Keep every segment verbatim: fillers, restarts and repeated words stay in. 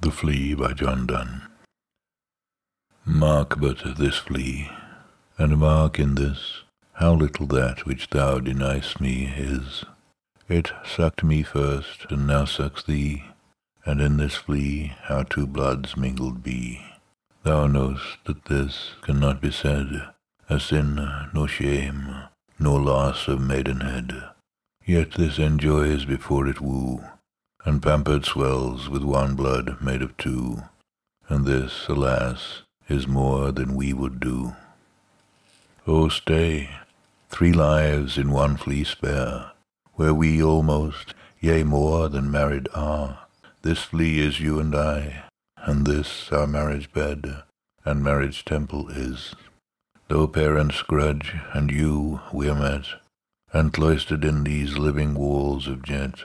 The Flea by John Donne. Mark but this flea, and mark in this how little that which thou deniest me is. It sucked me first, and now sucks thee, and in this flea how two bloods mingled be. Thou know'st that this cannot be said a sin, nor shame, nor loss of maidenhead. Yet this enjoys before it woo, and pampered swells with one blood made of two, and this, alas, is more than we would do. Oh, stay, three lives in one flea spare, where we almost, yea, more than married are. This flea is you and I, and this our marriage bed, and marriage temple is. Though parents grudge, and you, we are met, and cloistered in these living walls of jet.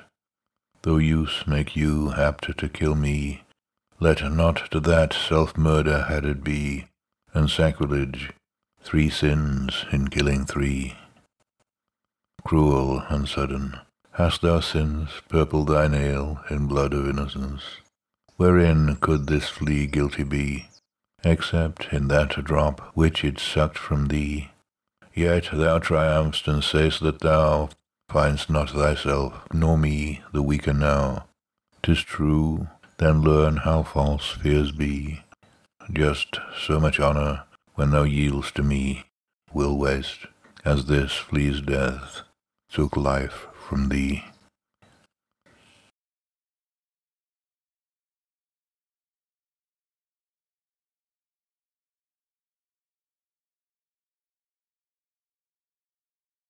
Though use make you apt to kill me, let not to that self-murder had it be, and sacrilege, three sins in killing three. Cruel and sudden, hast thou since purpled thine ale in blood of innocence? Wherein could this flea guilty be, except in that drop which it sucked from thee? Yet thou triumph'st and say'st that thou find'st not thyself, nor me, the weaker now. 'Tis true, then learn how false fears be. Just so much honour, when thou yield'st to me, will waste, as this flea's death took life from thee.